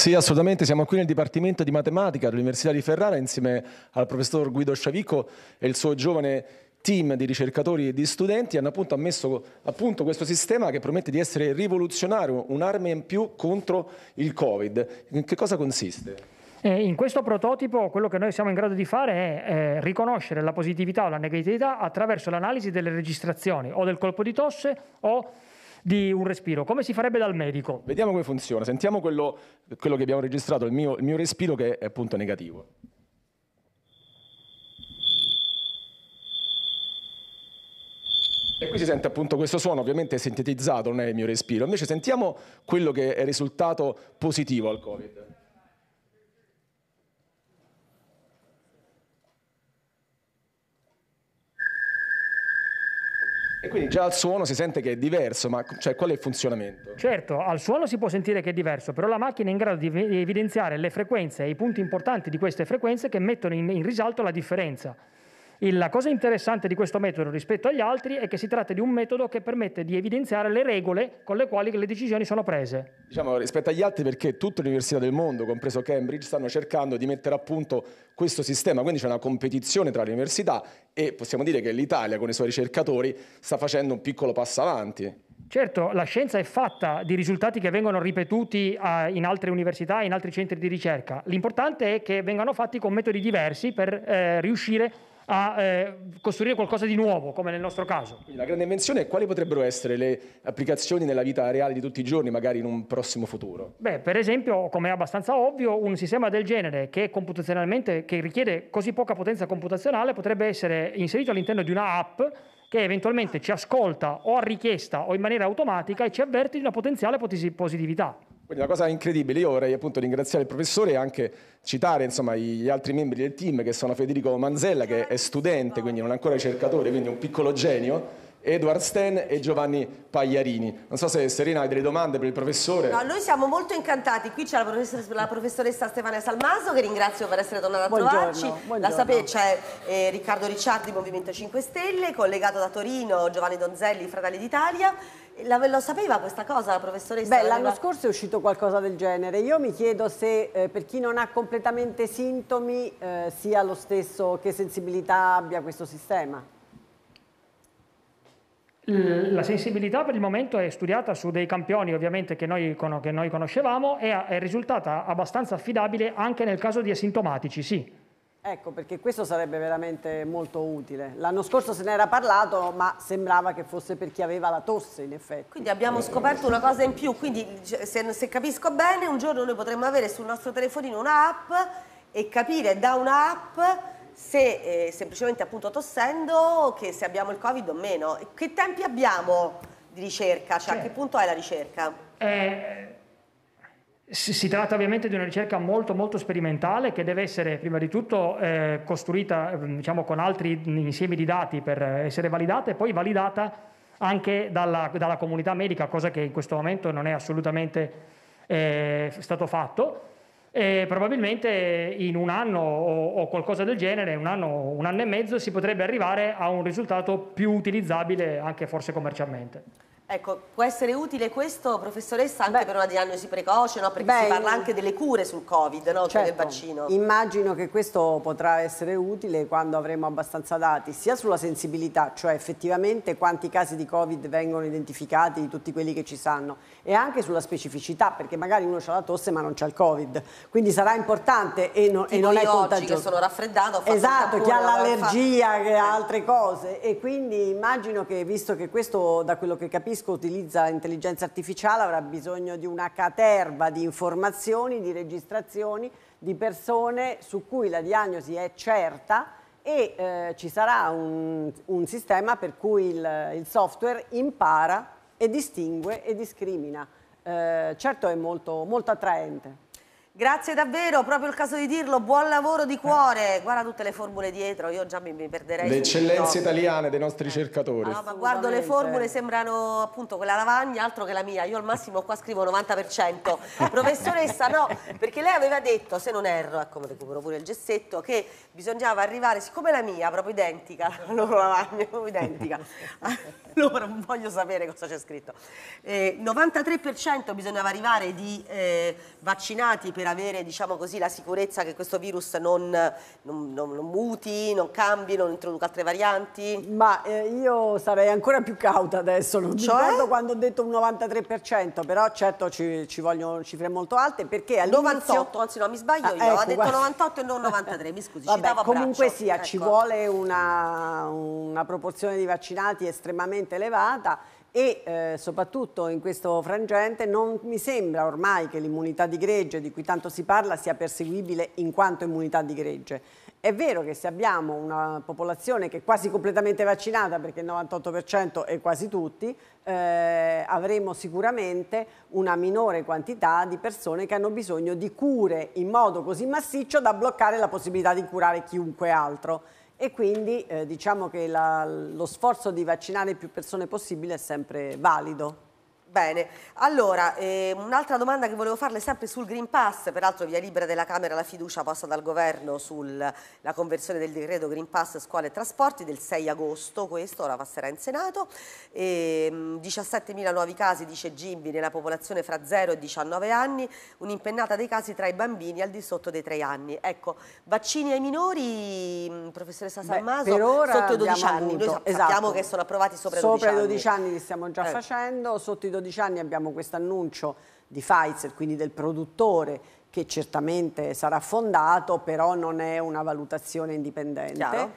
Sì, assolutamente, siamo qui nel Dipartimento di Matematica dell'Università di Ferrara insieme al professor Guido Sciavicco e il suo giovane team di ricercatori e di studenti hanno appunto messo a punto questo sistema che promette di essere rivoluzionario, un'arma in più contro il Covid. In che cosa consiste? In questo prototipo quello che noi siamo in grado di fare è riconoscere la positività o la negatività attraverso l'analisi delle registrazioni o del colpo di tosse o di un respiro, come si farebbe dal medico. Vediamo come funziona, sentiamo quello che abbiamo registrato, il mio respiro che è appunto negativo. E qui si sente appunto questo suono, ovviamente sintetizzato, non è il mio respiro. Invece sentiamo quello che è risultato positivo al Covid. E quindi già al suono si sente che è diverso, ma cioè, qual è il funzionamento? Certo, al suono si può sentire che è diverso, però la macchina è in grado di evidenziare le frequenze e i punti importanti di queste frequenze che mettono in risalto la differenza. La cosa interessante di questo metodo rispetto agli altri è che si tratta di un metodo che permette di evidenziare le regole con le quali le decisioni sono prese. Diciamo rispetto agli altri perché tutte le università del mondo, compreso Cambridge, stanno cercando di mettere a punto questo sistema, quindi c'è una competizione tra le università e possiamo dire che l'Italia con i suoi ricercatori sta facendo un piccolo passo avanti. Certo, la scienza è fatta di risultati che vengono ripetuti in altre università, in altri centri di ricerca. L'importante è che vengano fatti con metodi diversi per riuscire a costruire qualcosa di nuovo, come nel nostro caso. Quindi la grande invenzione è quali potrebbero essere le applicazioni nella vita reale di tutti i giorni, magari in un prossimo futuro? Beh, per esempio, come è abbastanza ovvio, un sistema del genere che richiede così poca potenza computazionale potrebbe essere inserito all'interno di una app che eventualmente ci ascolta o a richiesta o in maniera automatica e ci avverte di una potenziale positività. Quindi la cosa incredibile, io vorrei appunto ringraziare il professore e anche citare insomma, gli altri membri del team che sono Federico Manzella, che è studente, quindi non è ancora ricercatore, quindi un piccolo genio, Edward Sten e Giovanni Pagliarini. Non so se Serena hai delle domande per il professore. No, noi siamo molto incantati, qui c'è la professoressa Stefania Salmaso che ringrazio per essere tornata a trovarci. Buongiorno. La sapete, c'è Riccardo Ricciardi, Movimento 5 Stelle, collegato da Torino, Giovanni Donzelli, Fratelli d'Italia. Lo sapeva questa cosa la professoressa? Beh, l'anno scorso è uscito qualcosa del genere. Io mi chiedo se per chi non ha completamente sintomi sia lo stesso, che sensibilità abbia questo sistema. La sensibilità per il momento è studiata su dei campioni ovviamente che noi conoscevamo e è risultata abbastanza affidabile anche nel caso di asintomatici, sì. Ecco, perché questo sarebbe veramente molto utile. L'anno scorso se ne era parlato, ma sembrava che fosse per chi aveva la tosse, in effetti. Quindi abbiamo scoperto una cosa in più, quindi se capisco bene, un giorno noi potremmo avere sul nostro telefonino un'app e capire da un'app se semplicemente appunto tossendo che se abbiamo il Covid o meno. Che tempi abbiamo di ricerca? Cioè a che punto è la ricerca? Si tratta ovviamente di una ricerca molto molto sperimentale che deve essere prima di tutto costruita diciamo, con altri insiemi di dati per essere validata e poi validata anche dalla comunità medica, cosa che in questo momento non è assolutamente stato fatto. E probabilmente in un anno o qualcosa del genere, un anno e mezzo, si potrebbe arrivare a un risultato più utilizzabile anche forse commercialmente. Ecco, può essere utile questo, professoressa, anche per una diagnosi precoce, no? Perché si parla anche delle cure sul Covid, no? Certo, del vaccino. Immagino che questo potrà essere utile quando avremo abbastanza dati, sia sulla sensibilità, cioè effettivamente quanti casi di Covid vengono identificati, di tutti quelli che ci sanno, e anche sulla specificità, perché magari uno ha la tosse ma non c'ha il Covid, quindi sarà importante e non è contagioso. Che sono raffreddato, ho fatto esatto, chi ha l'allergia, che ha altre cose, e quindi immagino che, visto che questo, da quello che capisco, utilizza l'intelligenza artificiale, avrà bisogno di una caterva di informazioni, di registrazioni, di persone su cui la diagnosi è certa e ci sarà un sistema per cui il software impara e distingue e discrimina. Certo è molto, molto attraente. Grazie davvero, proprio il caso di dirlo, buon lavoro di cuore, guarda tutte le formule dietro, io già mi perderei. Le eccellenze italiane dei nostri ricercatori. No, ma guardo le formule, sembrano appunto quella lavagna, altro che la mia, io al massimo qua scrivo 90%. Professoressa, no, perché lei aveva detto, se non erro, ecco, recupero pure il gessetto, che bisognava arrivare, siccome la mia, proprio identica, la loro lavagna, proprio identica, allora non voglio sapere cosa c'è scritto. 93% bisognava arrivare di vaccinati per avere, diciamo così, la sicurezza che questo virus non muti, non cambi, non introduca altre varianti? Ma io sarei ancora più cauta adesso, non ricordo quando ho detto un 93%, però certo ci vogliono cifre molto alte, perché all'inizio... 98, anzi no, mi sbaglio io, ecco, ho detto 98 e non 93, mi scusi, ci davo a braccio. Comunque sia, ecco, ci vuole una proporzione di vaccinati estremamente elevata e soprattutto in questo frangente non mi sembra ormai che l'immunità di gregge di cui tanto si parla sia perseguibile in quanto immunità di gregge. È vero che se abbiamo una popolazione che è quasi completamente vaccinata, perché il 98% è quasi tutti, avremo sicuramente una minore quantità di persone che hanno bisogno di cure in modo così massiccio da bloccare la possibilità di curare chiunque altro. E quindi diciamo che lo sforzo di vaccinare più persone possibile è sempre valido. Bene, allora un'altra domanda che volevo farle sempre sul Green Pass, peraltro via libera della Camera la fiducia posta dal governo sulla conversione del decreto Green Pass scuole e trasporti del 6 agosto, questo ora passerà in Senato, 17.000 nuovi casi, dice Gimbi, nella popolazione fra 0 e 19 anni, un'impennata dei casi tra i bambini al di sotto dei 3 anni. Ecco, vaccini ai minori, professoressa Salmaso, per ora sotto i 12 anni, noi sappiamo che sono approvati sopra i 12 anni. Sopra i 12 anni li stiamo già facendo, sotto i 12 anni abbiamo questo annuncio di Pfizer, quindi del produttore, che certamente sarà fondato, però non è una valutazione indipendente,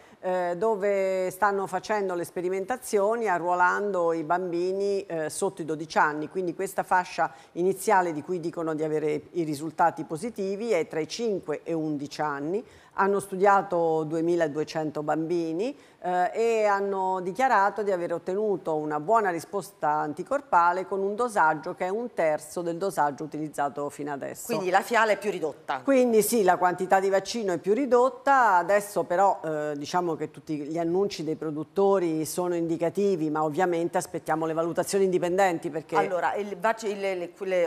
dove stanno facendo le sperimentazioni arruolando i bambini sotto i 12 anni, quindi questa fascia iniziale di cui dicono di avere i risultati positivi è tra i 5 e 11 anni, hanno studiato 2.200 bambini e hanno dichiarato di aver ottenuto una buona risposta anticorpale con un dosaggio che è 1/3 del dosaggio utilizzato fino adesso. Quindi la fiamma è più ridotta. Quindi sì, la quantità di vaccino è più ridotta, adesso però diciamo che tutti gli annunci dei produttori sono indicativi, ma ovviamente aspettiamo le valutazioni indipendenti perché... Allora,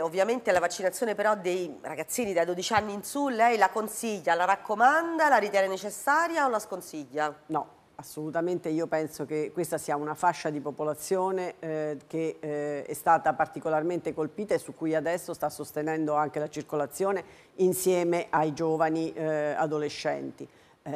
ovviamente la vaccinazione però dei ragazzini da 12 anni in su, lei la consiglia, la raccomanda, la ritiene necessaria o la sconsiglia? No, assolutamente io penso che questa sia una fascia di popolazione che è stata particolarmente colpita e su cui adesso sta sostenendo anche la circolazione insieme ai giovani adolescenti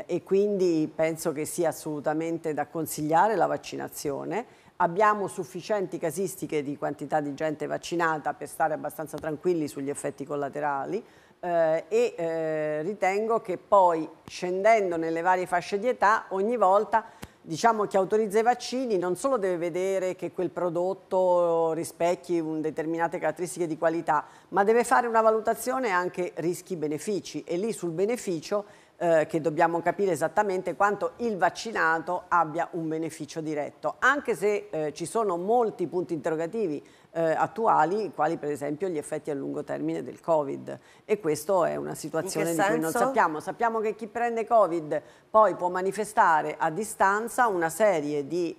e quindi penso che sia assolutamente da consigliare la vaccinazione. Abbiamo sufficienti casistiche di quantità di gente vaccinata per stare abbastanza tranquilli sugli effetti collaterali. Ritengo che poi scendendo nelle varie fasce di età ogni volta diciamo chi autorizza i vaccini non solo deve vedere che quel prodotto rispecchi determinate caratteristiche di qualità, ma deve fare una valutazione anche rischi-benefici e lì sul beneficio che dobbiamo capire esattamente quanto il vaccinato abbia un beneficio diretto, anche se ci sono molti punti interrogativi attuali, quali per esempio gli effetti a lungo termine del Covid, e questa è una situazione di cui non sappiamo. Sappiamo che chi prende Covid poi può manifestare a distanza una serie di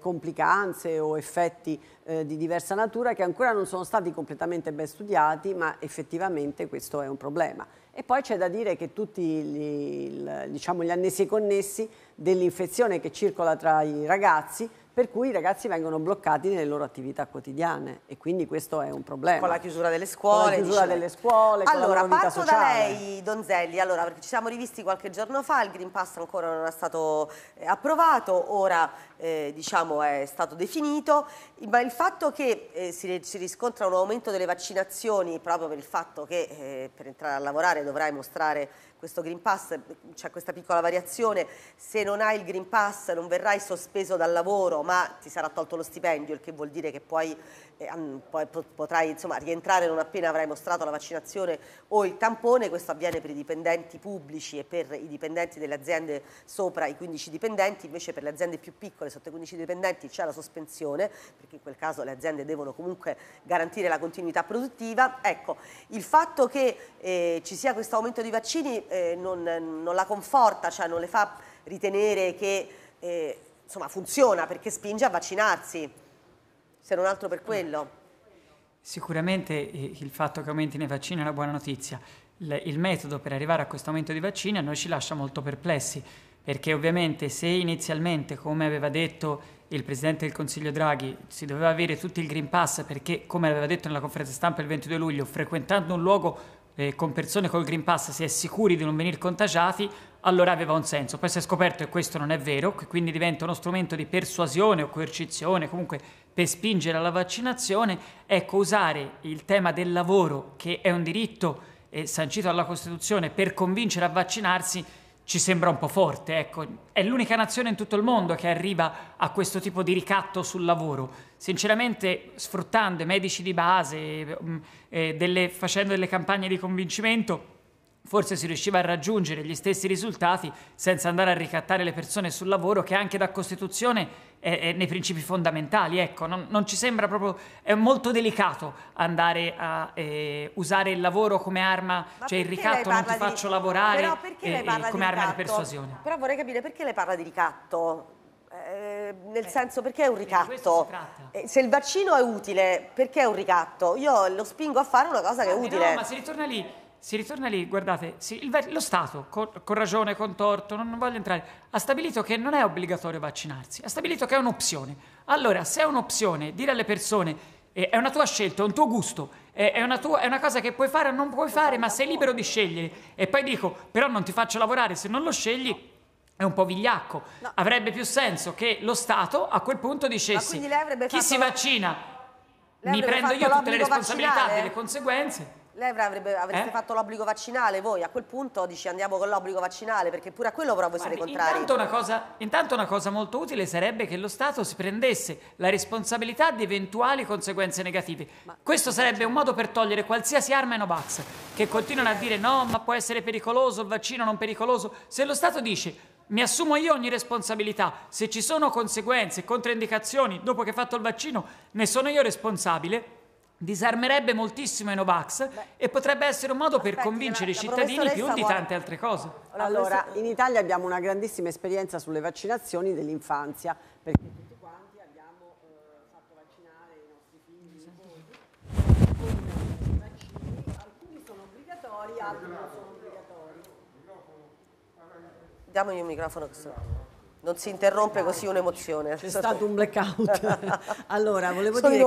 complicanze o effetti di diversa natura che ancora non sono stati completamente ben studiati, ma effettivamente questo è un problema. E poi c'è da dire che tutti diciamo, gli annesi e connessi dell'infezione che circola tra i ragazzi, per cui i ragazzi vengono bloccati nelle loro attività quotidiane e quindi questo è un problema. Con la chiusura delle scuole. Con la chiusura delle scuole, con la loro vita sociale. Allora, parto da lei, Donzelli, allora, perché ci siamo rivisti qualche giorno fa, il Green Pass ancora non è stato approvato, ora diciamo è stato definito, ma il fatto che si riscontra un aumento delle vaccinazioni proprio per il fatto che per entrare a lavorare dovrai mostrare questo Green Pass, c'è questa piccola variazione, se non hai il Green Pass non verrai sospeso dal lavoro diploma, ti sarà tolto lo stipendio, il che vuol dire che poi potrai, insomma, rientrare non appena avrai mostrato la vaccinazione o il tampone. Questo avviene per i dipendenti pubblici e per i dipendenti delle aziende sopra i 15 dipendenti, invece per le aziende più piccole, sotto i 15 dipendenti, c'è la sospensione, perché in quel caso le aziende devono comunque garantire la continuità produttiva. Ecco, il fatto che ci sia questo aumento di vaccini non la conforta, cioè non le fa ritenere che insomma, funziona, perché spinge a vaccinarsi, se non altro per quello. Sicuramente il fatto che aumentino i vaccini è una buona notizia. Il metodo per arrivare a questo aumento di vaccini a noi ci lascia molto perplessi, perché ovviamente se inizialmente, come aveva detto il Presidente del Consiglio Draghi, si doveva avere tutto il Green Pass perché, come aveva detto nella conferenza stampa il 22 luglio, frequentando un luogo con persone col Green Pass si è sicuri di non venire contagiati, allora aveva un senso. Poi si è scoperto che questo non è vero, che quindi diventa uno strumento di persuasione o coercizione, comunque per spingere alla vaccinazione. Ecco, usare il tema del lavoro, che è un diritto sancito dalla Costituzione, per convincere a vaccinarsi ci sembra un po' forte, ecco. È l'unica nazione in tutto il mondo che arriva a questo tipo di ricatto sul lavoro. Sinceramente, sfruttando i medici di base, facendo delle campagne di convincimento, forse si riusciva a raggiungere gli stessi risultati senza andare a ricattare le persone sul lavoro, che anche da Costituzione è nei principi fondamentali. Ecco, non ci sembra proprio, è molto delicato andare a usare il lavoro come arma, cioè il ricatto, non ti faccio lavorare, come arma di persuasione. Però vorrei capire perché lei parla di ricatto. Nel senso, perché è un ricatto? Se il vaccino è utile, perché è un ricatto? Io lo spingo a fare una cosa che è utile. No, ma si ritorna lì. Si ritorna lì, guardate, lo Stato, con ragione, con torto, non voglio entrare, ha stabilito che non è obbligatorio vaccinarsi, ha stabilito che è un'opzione. Allora, se è un'opzione, dire alle persone, è una tua scelta, è un tuo gusto, è una cosa che puoi fare o non puoi fare, ma sei libero di scegliere, e poi dico, però non ti faccio lavorare se non lo scegli, è un po' vigliacco. No. Avrebbe più senso che lo Stato a quel punto dicesse, chi si vaccina, mi prendo io tutte le responsabilità delle conseguenze. Lei avreste fatto l'obbligo vaccinale voi, a quel punto dici andiamo con l'obbligo vaccinale, perché pure a quello però voi siete contrari. Intanto una cosa molto utile sarebbe che lo Stato si prendesse la responsabilità di eventuali conseguenze negative. Questo sarebbe un modo per togliere qualsiasi arma Novax, che continuano a dire no, ma può essere pericoloso, il vaccino non pericoloso. Se lo Stato dice mi assumo io ogni responsabilità, se ci sono conseguenze, controindicazioni dopo che ho fatto il vaccino, ne sono io responsabile, disarmerebbe moltissimo i Novax e potrebbe essere un modo per convincere i cittadini più di tante altre cose. Allora, in Italia abbiamo una grandissima esperienza sulle vaccinazioni dell'infanzia, perché tutti quanti abbiamo fatto vaccinare i nostri figli con i vaccini, alcuni sono obbligatori, altri non sono obbligatori. Dammi un microfono che sono... Non si interrompe così un'emozione. C'è stato un blackout. Allora, volevo dire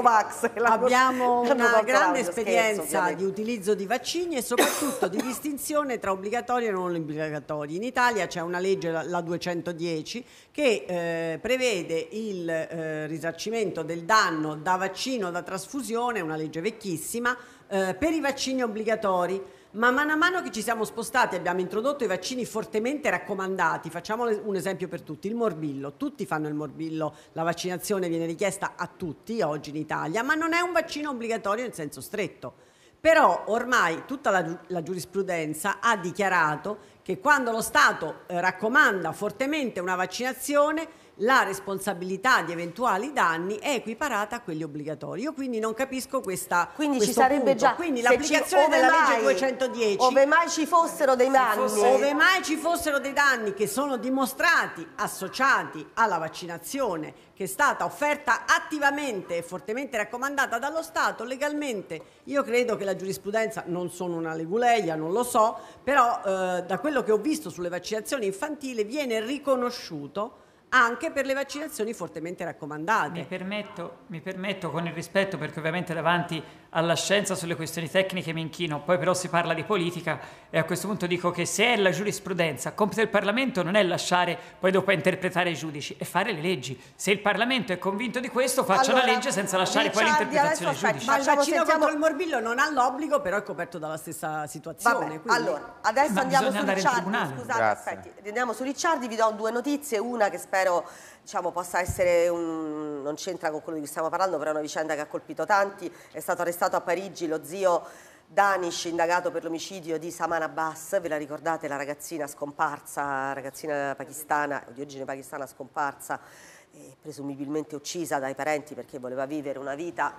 che abbiamo una grande esperienza di utilizzo di vaccini e soprattutto di distinzione tra obbligatori e non obbligatori. In Italia c'è una legge, la 210, che prevede il risarcimento del danno da vaccino o da trasfusione, una legge vecchissima, per i vaccini obbligatori. Ma man mano che ci siamo spostati abbiamo introdotto i vaccini fortemente raccomandati. Facciamo un esempio per tutti, il morbillo. Tutti fanno il morbillo, la vaccinazione viene richiesta a tutti oggi in Italia, ma non è un vaccino obbligatorio in senso stretto. Però ormai tutta la giurisprudenza ha dichiarato che quando lo Stato raccomanda fortemente una vaccinazione, la responsabilità di eventuali danni è equiparata a quelli obbligatori. Io quindi non capisco questa. Quindi ci sarebbe punto. Già. Quindi l'applicazione della legge 210. Ove mai ci fossero dei danni. Ove mai ci fossero dei danni che sono dimostrati associati alla vaccinazione, che è stata offerta attivamente e fortemente raccomandata dallo Stato legalmente. Io credo che la giurisprudenza, non sono una leguleia, non lo so, però da quello che ho visto sulle vaccinazioni infantili viene riconosciuto anche per le vaccinazioni fortemente raccomandate. Mi permetto con il rispetto, perché ovviamente davanti alla scienza sulle questioni tecniche mi inchino, poi però si parla di politica e a questo punto dico che se è la giurisprudenza, il compito del Parlamento non è lasciare poi dopo interpretare i giudici, è fare le leggi. Se il Parlamento è convinto di questo, faccia la legge senza lasciare poi l'interpretazione ai giudici. Ma il vaccino contro il morbillo non ha l'obbligo, però è coperto dalla stessa situazione. Allora, adesso andiamo su Ricciardi, scusate, aspetti, andiamo su Ricciardi, vi do due notizie, una che spero diciamo, possa essere un, non c'entra con quello di cui stiamo parlando, però è una vicenda che ha colpito tanti. È stato arrestato a Parigi lo zio Danish, indagato per l'omicidio di Saman Abbas. Ve la ricordate, la ragazzina scomparsa, ragazzina pakistana, di origine pakistana, scomparsa e presumibilmente uccisa dai parenti perché voleva vivere una vita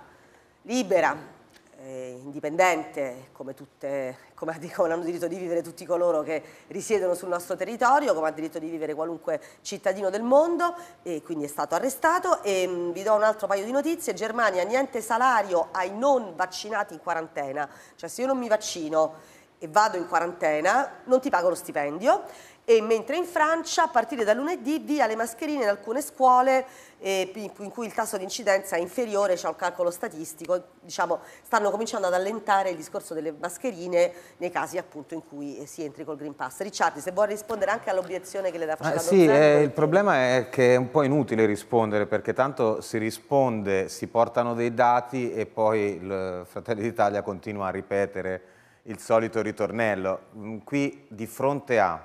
libera, indipendente, come hanno diritto di vivere tutti coloro che risiedono sul nostro territorio, come ha diritto di vivere qualunque cittadino del mondo, e quindi è stato arrestato. E vi do un altro paio di notizie. Germania, niente salario ai non vaccinati in quarantena, cioè se io non mi vaccino e vado in quarantena non ti pago lo stipendio. E mentre in Francia, a partire da lunedì, via le mascherine in alcune scuole in cui il tasso di incidenza è inferiore, c'è un calcolo statistico, diciamo, stanno cominciando ad allentare il discorso delle mascherine nei casi appunto in cui si entri col Green Pass. Ricciardi, se vuoi rispondere anche all'obiezione che le da facendo. Il problema è che è un po' inutile rispondere, perché tanto si risponde, si portano dei dati e poi il Fratelli d'Italia continua a ripetere il solito ritornello. Qui di fronte a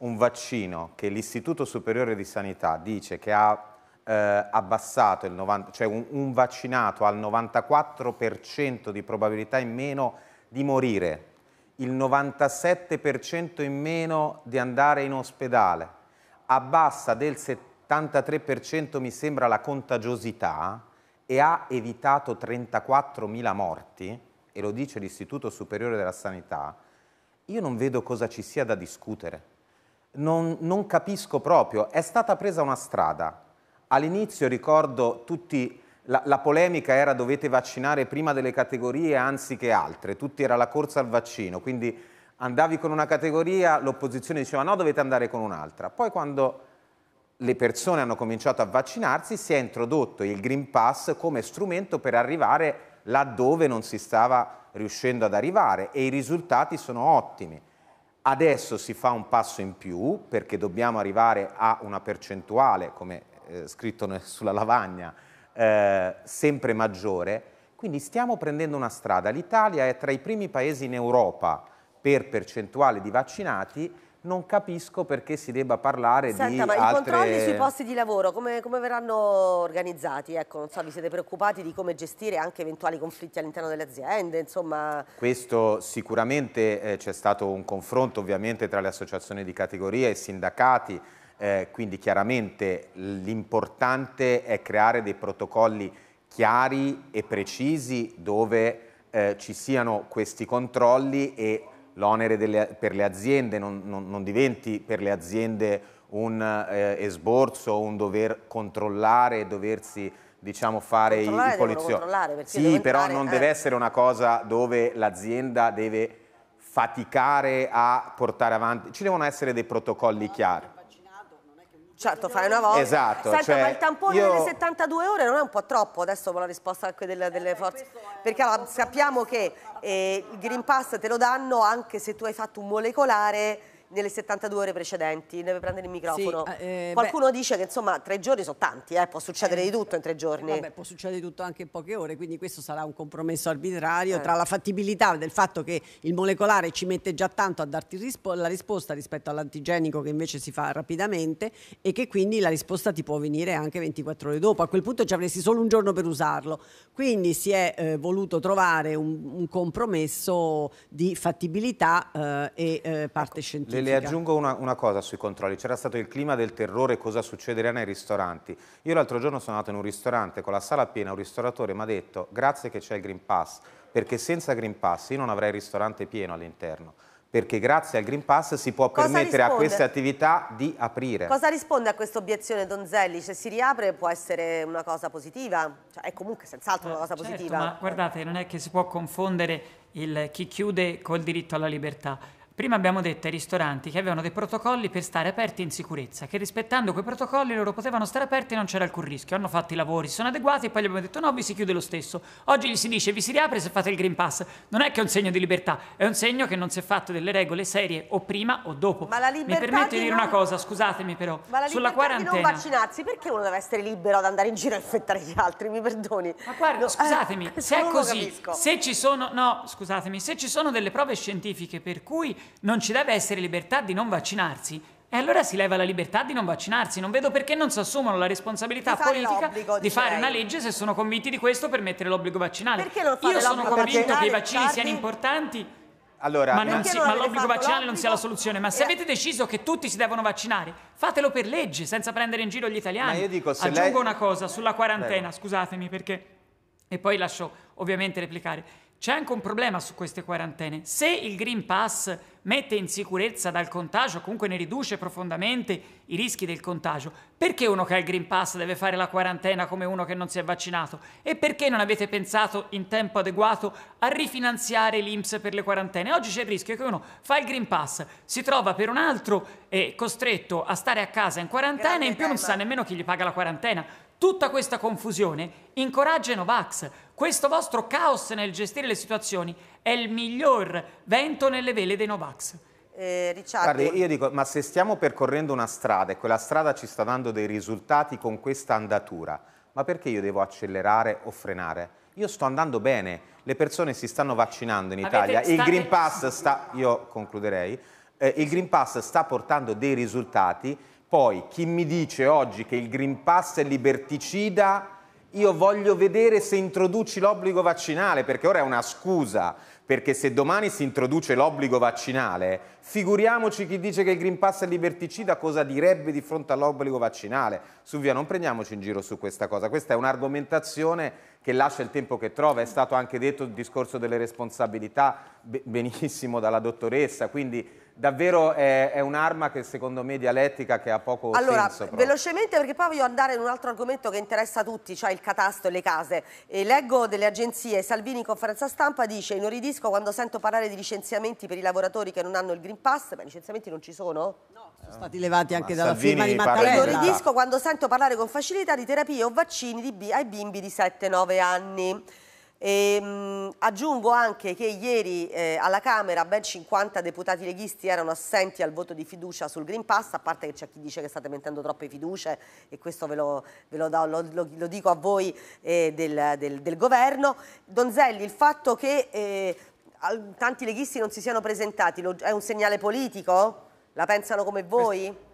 un vaccino che l'Istituto Superiore di Sanità dice che ha abbassato il 90%, cioè un vaccinato ha il 94% di probabilità in meno di morire, il 97% in meno di andare in ospedale, abbassa del 73% mi sembra la contagiosità e ha evitato 34.000 morti, e lo dice l'Istituto Superiore della Sanità. Io non vedo cosa ci sia da discutere. Non capisco proprio, è stata presa una strada. All'inizio ricordo tutti, la polemica era: dovete vaccinare prima delle categorie anziché altre, tutti era la corsa al vaccino, quindi andavi con una categoria, l'opposizione diceva no, dovete andare con un'altra. Poi quando le persone hanno cominciato a vaccinarsi si è introdotto il Green Pass come strumento per arrivare laddove non si stava riuscendo ad arrivare, e i risultati sono ottimi. Adesso si fa un passo in più perché dobbiamo arrivare a una percentuale, come scritto sulla lavagna, sempre maggiore, quindi stiamo prendendo una strada. L'Italia è tra i primi paesi in Europa per percentuale di vaccinati. Non capisco perché si debba parlare di altre... Ma i controlli sui posti di lavoro come verranno organizzati? Ecco, non so, vi siete preoccupati di come gestire anche eventuali conflitti all'interno delle aziende, insomma... Questo sicuramente, c'è stato un confronto ovviamente tra le associazioni di categoria e i sindacati, quindi chiaramente l'importante è creare dei protocolli chiari e precisi dove ci siano questi controlli, e l'onere per le aziende non diventi per le aziende un esborso, un dover controllare, doversi, diciamo, fare i poliziotti. Sì, però entrare, non deve essere una cosa dove l'azienda deve faticare a portare avanti. Ci devono essere dei protocolli chiari. Certo, fai una volta. Esatto. Senta, cioè, ma il tampone delle 72 ore non è un po' troppo? Adesso ho la risposta anche delle forze. Perché allora, sappiamo che il Green Pass te lo danno anche se tu hai fatto un molecolare nelle 72 ore precedenti. Deve prendere il microfono. Sì, qualcuno dice che insomma 3 giorni sono tanti, può succedere di tutto in 3 giorni. Vabbè, può succedere di tutto anche in poche ore, quindi questo sarà un compromesso arbitrario tra la fattibilità del fatto che il molecolare ci mette già tanto a darti la risposta rispetto all'antigenico che invece si fa rapidamente, e che quindi la risposta ti può venire anche 24 ore dopo. A quel punto ci avresti solo un giorno per usarlo, quindi si è voluto trovare un compromesso di fattibilità parte scientifica. Le aggiungo una cosa sui controlli. C'era stato il clima del terrore, cosa succederà nei ristoranti. Io l'altro giorno sono andato in un ristorante con la sala piena, un ristoratore mi ha detto grazie che c'è il Green Pass, perché senza Green Pass io non avrei il ristorante pieno all'interno, perché grazie al Green Pass si può permettere a queste attività di aprire. Cosa risponde a questa obiezione Donzelli? Se si riapre può essere una cosa positiva? Cioè, è comunque senz'altro una cosa positiva. Ma guardate, non è che si può confondere il chi chiude col diritto alla libertà. Prima abbiamo detto ai ristoranti che avevano dei protocolli per stare aperti in sicurezza, che rispettando quei protocolli loro potevano stare aperti e non c'era alcun rischio. Hanno fatto i lavori, si sono adeguati, e poi gli abbiamo detto no, vi si chiude lo stesso. Oggi gli si dice vi si riapre se fate il Green Pass. Non è che è un segno di libertà, è un segno che non si è fatto delle regole serie o prima o dopo. Ma la libertà... Mi permetto di dire una cosa, scusatemi però, sulla quarantena... Ma la libertà di non vaccinarsi, perché uno deve essere libero ad andare in giro e infettare gli altri? Mi perdoni. Ma guarda, no, scusatemi, se è così, se ci sono... No, scusatemi, se ci sono delle prove scientifiche per cui non ci deve essere libertà di non vaccinarsi, E allora si leva la libertà di non vaccinarsi. Non vedo perché non si assumano la responsabilità politica di fare una legge se sono convinti di questo, per mettere l'obbligo vaccinale. Perché non fare? Io sono convinto che i vaccini siano importanti. Allora, ma l'obbligo vaccinale non sia la soluzione. Ma se avete deciso che tutti si devono vaccinare, fatelo per legge, senza prendere in giro gli italiani. Ma io dico, se aggiungo una cosa sulla quarantena, scusatemi, perché e poi lascio ovviamente replicare. C'è anche un problema su queste quarantene. Se il Green Pass mette in sicurezza dal contagio, comunque ne riduce profondamente i rischi del contagio, perché uno che ha il Green Pass deve fare la quarantena come uno che non si è vaccinato? E perché non avete pensato in tempo adeguato a rifinanziare l'INPS per le quarantene? Oggi c'è il rischio che uno fa il Green Pass, si trova per un altro e costretto a stare a casa in quarantena e in più non sa nemmeno chi gli paga la quarantena. Tutta questa confusione incoraggia i Novax. Questo vostro caos nel gestire le situazioni è il miglior vento nelle vele dei Novax. Guardi, io dico, ma se stiamo percorrendo una strada e quella strada ci sta dando dei risultati con questa andatura, ma perché io devo accelerare o frenare? Io sto andando bene, le persone si stanno vaccinando in Italia, il Green Pass sta... Io concluderei. Il Green Pass sta portando dei risultati. Poi, chi mi dice oggi che il Green Pass è liberticida, io voglio vedere se introduci l'obbligo vaccinale, perché ora è una scusa, perché se domani si introduce l'obbligo vaccinale, figuriamoci chi dice che il Green Pass è liberticida cosa direbbe di fronte all'obbligo vaccinale. Silvia, non prendiamoci in giro su questa cosa, questa è un'argomentazione che lascia il tempo che trova. È stato anche detto il discorso delle responsabilità benissimo dalla dottoressa, quindi... Davvero è un'arma che secondo me è dialettica, che ha poco senso. Allora, velocemente, perché poi voglio andare in un altro argomento che interessa a tutti, cioè il catasto e le case. E leggo delle agenzie, Salvini in conferenza stampa dice: "Inorridisco quando sento parlare di licenziamenti per i lavoratori che non hanno il Green Pass". Ma licenziamenti non ci sono? No, sono stati levati anche dalla firma di Mattarella. "Inorridisco quando sento parlare con facilità di terapie o vaccini ai bimbi di 7-9 anni". E, aggiungo anche che ieri alla Camera ben 50 deputati leghisti erano assenti al voto di fiducia sul Green Pass, a parte che c'è chi dice che state mettendo troppe fiducie, e questo ve lo dico a voi del governo. Donzelli, il fatto che tanti leghisti non si siano presentati è un segnale politico? La pensano come voi?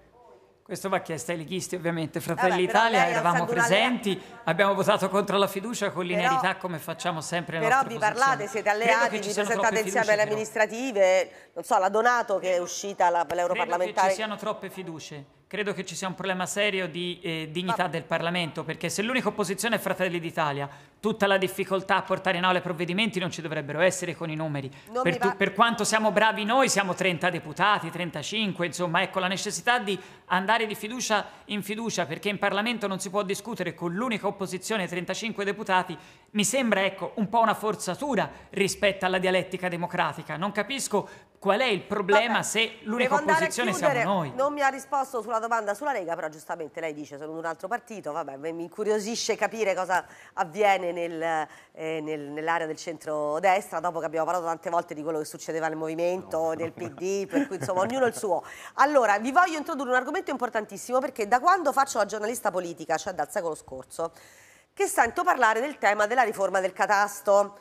Questo va chiesto ai leghisti, ovviamente. Fratelli d'Italia, eravamo presenti, abbiamo votato contro la fiducia con linearità, come facciamo sempre nella nostra posizione. Però vi parlate, siete alleati, vi presentate insieme alle amministrative, non so, la Donato che è uscita l'europarlamentare. Credo che ci siano troppe fiducie, credo che ci sia un problema serio di dignità del Parlamento, perché se l'unica opposizione è Fratelli d'Italia, tutta la difficoltà a portare in aula i provvedimenti non ci dovrebbero essere con i numeri. Per quanto siamo bravi noi, siamo 30 deputati, 35, insomma, ecco la necessità di andare di fiducia in fiducia, perché in Parlamento non si può discutere con l'unica opposizione, 35 deputati, mi sembra, ecco, un po' una forzatura rispetto alla dialettica democratica. Non capisco qual è il problema se l'unica opposizione siamo noi. Non mi ha risposto sulla domanda sulla Lega, però giustamente lei dice sono un altro partito, vabbè, mi incuriosisce capire cosa avviene nell'area del centrodestra, dopo che abbiamo parlato tante volte di quello che succedeva nel Movimento, nel PD, per cui insomma ognuno il suo. Allora, vi voglio introdurre un argomento importantissimo, perché da quando faccio la giornalista politica, cioè dal secolo scorso, che sento parlare del tema della riforma del catasto.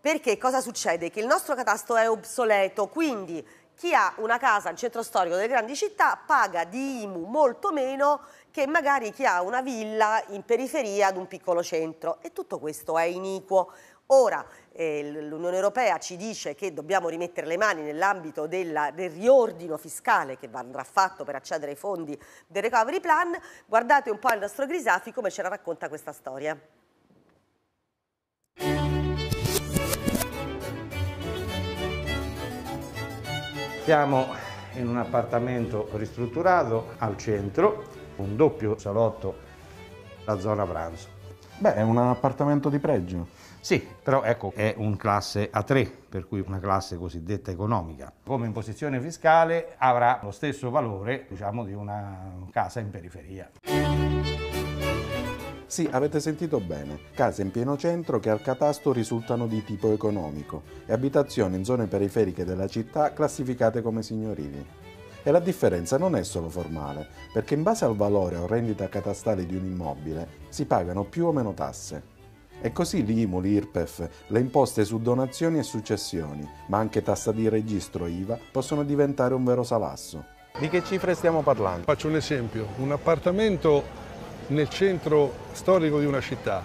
Perché cosa succede? Che il nostro catasto è obsoleto, quindi chi ha una casa in centro storico delle grandi città paga di IMU molto meno che magari chi ha una villa in periferia ad un piccolo centro, e tutto questo è iniquo. Ora l'Unione Europea ci dice che dobbiamo rimettere le mani nell'ambito del riordino fiscale che andrà fatto per accedere ai fondi del recovery plan. Guardate un po' il nostro Grisafi come ce la racconta questa storia. Siamo in un appartamento ristrutturato al centro, un doppio salotto, la zona pranzo. Beh, è un appartamento di pregio. Sì, però ecco, è un classe A3, per cui una classe cosiddetta economica. Come imposizione fiscale avrà lo stesso valore, diciamo, di una casa in periferia. Sì, avete sentito bene, case in pieno centro che al catasto risultano di tipo economico e abitazioni in zone periferiche della città classificate come signorili. E la differenza non è solo formale, perché in base al valore o rendita catastale di un immobile si pagano più o meno tasse. E così l'IMU, l'IRPEF, le imposte su donazioni e successioni, ma anche tassa di registro IVA, possono diventare un vero salasso. Di che cifre stiamo parlando? Faccio un esempio, un appartamento nel centro storico di una città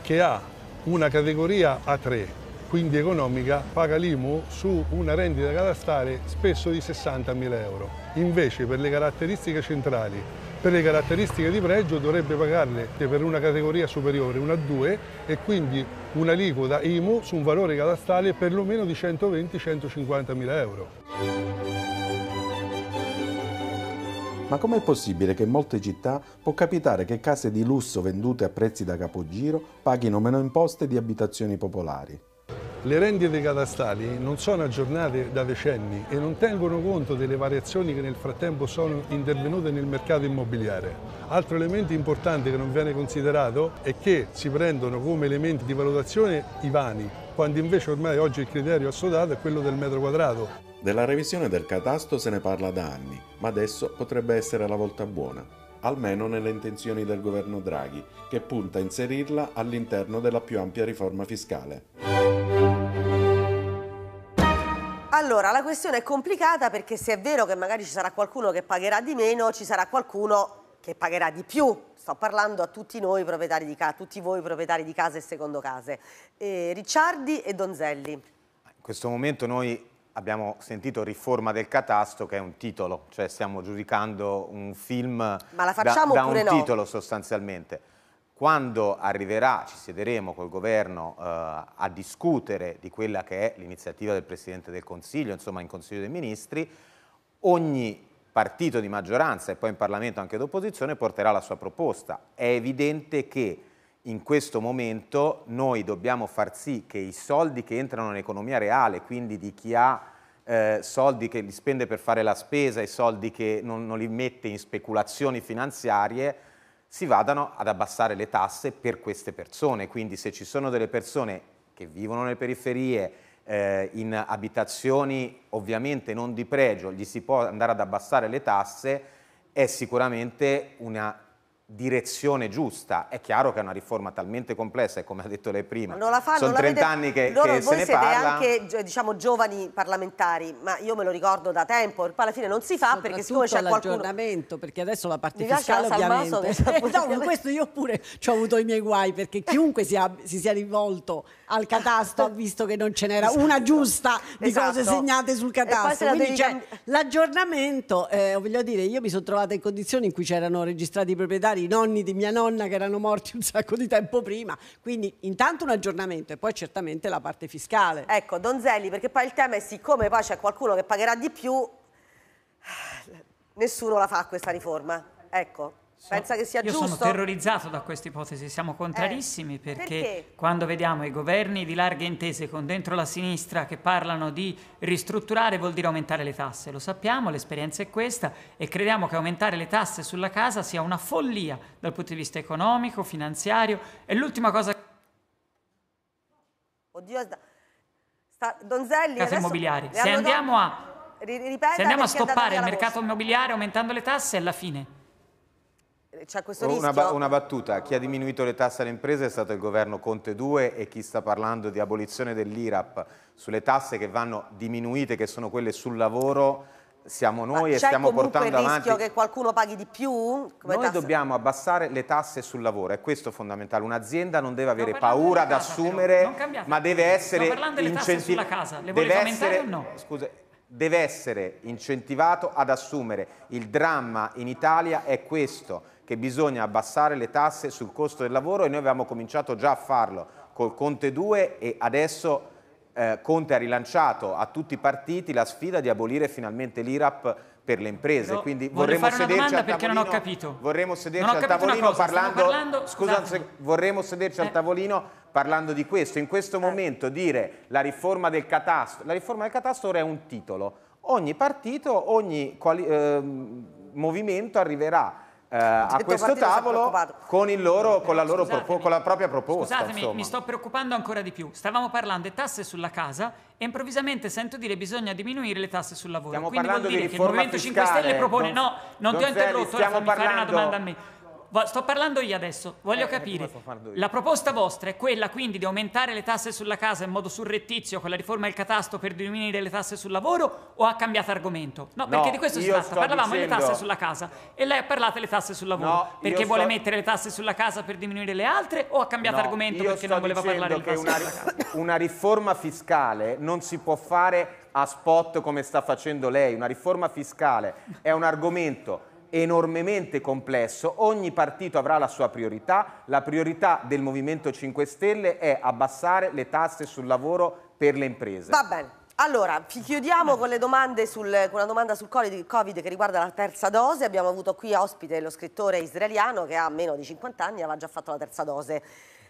che ha una categoria A3, quindi economica, paga l'IMU su una rendita catastale spesso di 60.000 euro. Invece per le caratteristiche centrali, per le caratteristiche di pregio dovrebbe pagarle per una categoria superiore, una A2, e quindi un'aliquota IMU su un valore catastale perlomeno di 120-150.000 euro. Ma com'è possibile che in molte città può capitare che case di lusso vendute a prezzi da capogiro paghino meno imposte di abitazioni popolari? Le rendite catastali non sono aggiornate da decenni e non tengono conto delle variazioni che nel frattempo sono intervenute nel mercato immobiliare. Altro elemento importante che non viene considerato è che si prendono come elementi di valutazione i vani, quando invece ormai oggi il criterio assodato è quello del metro quadrato. Della revisione del catasto se ne parla da anni, ma adesso potrebbe essere la volta buona, almeno nelle intenzioni del governo Draghi, che punta a inserirla all'interno della più ampia riforma fiscale. Allora, la questione è complicata perché se è vero che magari ci sarà qualcuno che pagherà di meno, ci sarà qualcuno che pagherà di più. Sto parlando a tutti noi proprietari di casa, tutti voi proprietari di case e secondo case. Ricciardi e Donzelli. In questo momento noi abbiamo sentito riforma del catasto, che è un titolo, cioè stiamo giudicando un film da un titolo sostanzialmente. Quando arriverà, ci siederemo col governo a discutere di quella che è l'iniziativa del Presidente del Consiglio, insomma in Consiglio dei Ministri, ogni partito di maggioranza e poi in Parlamento anche d'opposizione porterà la sua proposta. È evidente che in questo momento noi dobbiamo far sì che i soldi che entrano nell'economia reale, quindi di chi ha soldi che li spende per fare la spesa, i soldi che non li mette in speculazioni finanziarie, si vadano ad abbassare le tasse per queste persone. Quindi se ci sono delle persone che vivono nelle periferie, in abitazioni ovviamente non di pregio, gli si può andare ad abbassare le tasse, è sicuramente una direzione giusta. È chiaro che è una riforma talmente complessa e, come ha detto lei prima, sono 30 anni che se ne parla. Voi siete anche, diciamo, giovani parlamentari, ma io me lo ricordo da tempo, poi alla fine non si fa perché siccome c'è qualcuno, perché adesso la parte fiscale ovviamente no, questo io pure ci ho avuto i miei guai, perché chiunque si sia rivolto al catasto ha visto che non ce n'era una giusta di cose segnate sul catasto, quindi c'è l'aggiornamento. Voglio dire, io mi sono trovata in condizioni in cui c'erano registrati i proprietari, i nonni di mia nonna che erano morti un sacco di tempo prima, quindi intanto un aggiornamento e poi certamente la parte fiscale. Ecco, Donzelli, perché poi il tema è, siccome poi c'è qualcuno che pagherà di più, nessuno la fa questa riforma, ecco. Pensa che sia giusto? Io sono terrorizzato da questa ipotesi, siamo contrarissimi perché quando vediamo i governi di larghe intese con dentro la sinistra che parlano di ristrutturare vuol dire aumentare le tasse, lo sappiamo, l'esperienza è questa, e crediamo che aumentare le tasse sulla casa sia una follia dal punto di vista economico, finanziario, è l'ultima cosa che... Oddio, Donzelli, adesso... immobiliari. Se andiamo a stoppare il mercato immobiliare aumentando le tasse è la fine. C'è questo rischio. Una battuta, chi ha diminuito le tasse alle imprese è stato il governo Conte 2 e chi sta parlando di abolizione dell'IRAP sulle tasse che vanno diminuite, che sono quelle sul lavoro, siamo noi e stiamo portando avanti. Ma c'è il rischio che qualcuno paghi di più? Noi dobbiamo abbassare le tasse sul lavoro, è questo fondamentale. Un'azienda non deve avere paura ad assumere, ma deve essere incentivata. Deve essere... No? Scusa, deve essere incentivato ad assumere. Il dramma in Italia è questo, che bisogna abbassare le tasse sul costo del lavoro, e noi avevamo cominciato già a farlo col Conte 2 e adesso Conte ha rilanciato a tutti i partiti la sfida di abolire finalmente l'IRAP per le imprese. Però quindi vorremmo sederci al tavolino, vorremmo sederci al tavolino parlando di questo. In questo momento dire la riforma del catasto ora è un titolo. Ogni partito, ogni movimento arriverà a questo tavolo con la propria proposta. Scusatemi, mi sto preoccupando ancora di più. Stavamo parlando di tasse sulla casa e improvvisamente sento dire bisogna diminuire le tasse sul lavoro. Stiamo parlando di riforma fiscale. Il Movimento 5 Stelle propone... No, non ti ho interrotto, fammi fare una domanda a me. sto parlando io adesso, voglio capire. La proposta vostra è quella quindi di aumentare le tasse sulla casa in modo surrettizio con la riforma del catasto per diminuire le tasse sul lavoro, o ha cambiato argomento? No, perché di questo si tratta. Parlavamo delle tasse sulla casa e lei ha parlato delle tasse sul lavoro. No, perché vuole mettere le tasse sulla casa per diminuire le altre, o ha cambiato argomento perché non voleva parlare delle tasse sulla casa? Una riforma fiscale non si può fare a spot come sta facendo lei. Una riforma fiscale è un argomento enormemente complesso, ogni partito avrà la sua priorità. La priorità del Movimento 5 Stelle è abbassare le tasse sul lavoro per le imprese. Va bene. Allora, chiudiamo con le domande con una domanda sul Covid che riguarda la terza dose. Abbiamo avuto qui ospite lo scrittore israeliano che ha meno di 50 anni e aveva già fatto la terza dose.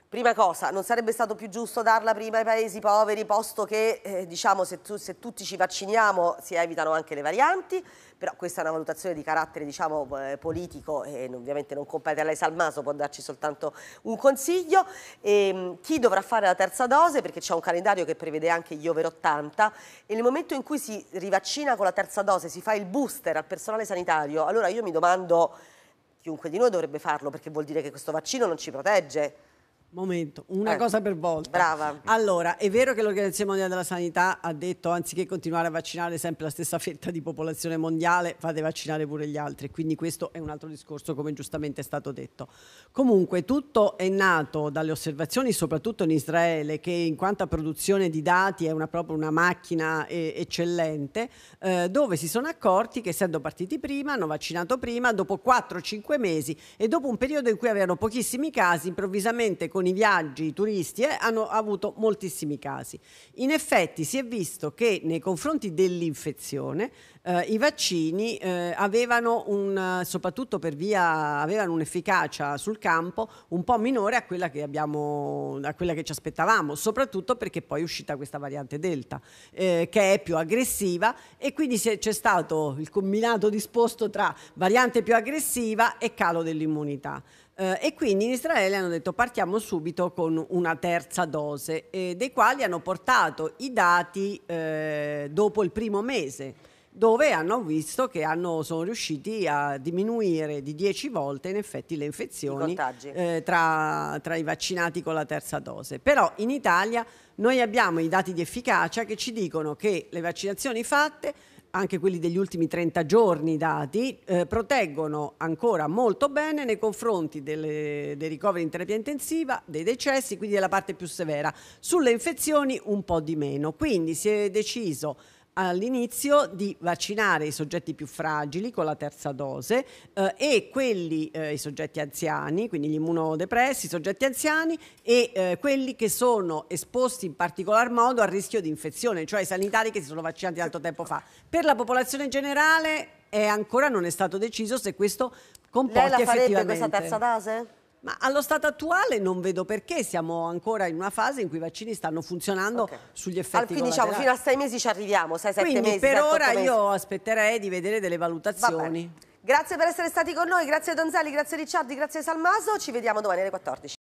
Prima cosa, non sarebbe stato più giusto darla prima ai paesi poveri, posto che diciamo se tutti ci vacciniamo si evitano anche le varianti? Però questa è una valutazione di carattere diciamo politico e ovviamente non compete a lei Salmaso, può darci soltanto un consiglio. Chi dovrà fare la terza dose, perché c'è un calendario che prevede anche gli over 80, e nel momento in cui si rivaccina con la terza dose si fa il booster al personale sanitario, allora io mi domando, chiunque di noi dovrebbe farlo, perché vuol dire che questo vaccino non ci protegge. Momento, una cosa per volta. Brava. Allora, è vero che l'Organizzazione Mondiale della Sanità ha detto, anziché continuare a vaccinare sempre la stessa fetta di popolazione mondiale, fate vaccinare pure gli altri, quindi questo è un altro discorso, come giustamente è stato detto. Comunque tutto è nato dalle osservazioni, soprattutto in Israele, che in quanto a produzione di dati è proprio una macchina eccellente, dove si sono accorti che, essendo partiti prima, hanno vaccinato prima, dopo 4-5 mesi e dopo un periodo in cui avevano pochissimi casi, improvvisamente con i viaggi, i turisti hanno avuto moltissimi casi. In effetti si è visto che nei confronti dell'infezione i vaccini avevano soprattutto per via, avevano un'efficacia sul campo un po' minore a quella che ci aspettavamo, soprattutto perché poi è uscita questa variante Delta che è più aggressiva, e quindi c'è stato il combinato disposto tra variante più aggressiva e calo dell'immunità. E quindi in Israele hanno detto partiamo subito con una terza dose, dei quali hanno portato i dati dopo il primo mese, dove hanno visto che sono riusciti a diminuire di 10 volte in effetti le infezioni tra i vaccinati con la terza dose. Però in Italia noi abbiamo i dati di efficacia che ci dicono che le vaccinazioni fatte, anche quelli degli ultimi 30 giorni dati, proteggono ancora molto bene nei confronti dei ricoveri in terapia intensiva, dei decessi, quindi della parte più severa. Sulle infezioni un po' di meno, quindi si è deciso all'inizio di vaccinare i soggetti più fragili con la terza dose e quelli, i soggetti anziani, quindi gli immunodepressi, i soggetti anziani e quelli che sono esposti in particolar modo al rischio di infezione, cioè i sanitari che si sono vaccinati tanto tempo fa. Per la popolazione generale ancora non è stato deciso se questo comporti effettivamente. Lei la farebbe questa terza dose? Ma allo stato attuale non vedo perché, siamo ancora in una fase in cui i vaccini stanno funzionando sugli effetti collaterali. Diciamo fino a 6 mesi ci arriviamo, 6-7 mesi. Quindi per ora io aspetterei di vedere delle valutazioni. Grazie per essere stati con noi, grazie Donzelli, grazie Ricciardi, grazie Salmaso, ci vediamo domani alle 14.